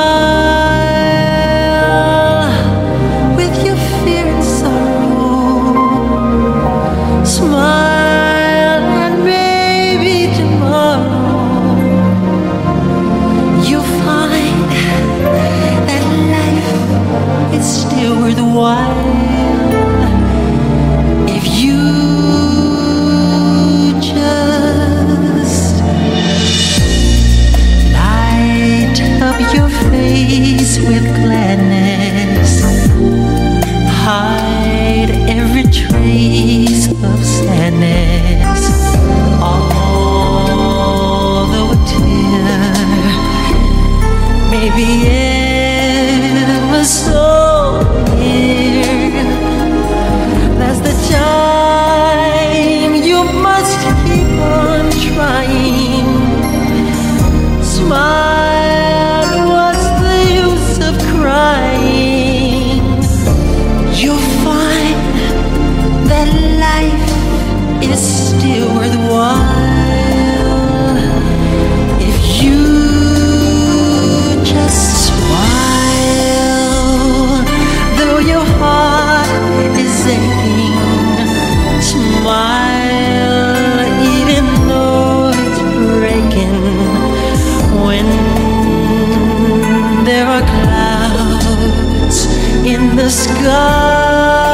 Smile with your fear and sorrow. Smile and maybe tomorrow you'll find that life is still worthwhile if you with gladness, hide every trace of sadness, although a tear may be ever so near. That's the time you must keep on trying. Smile. Clouds in the sky.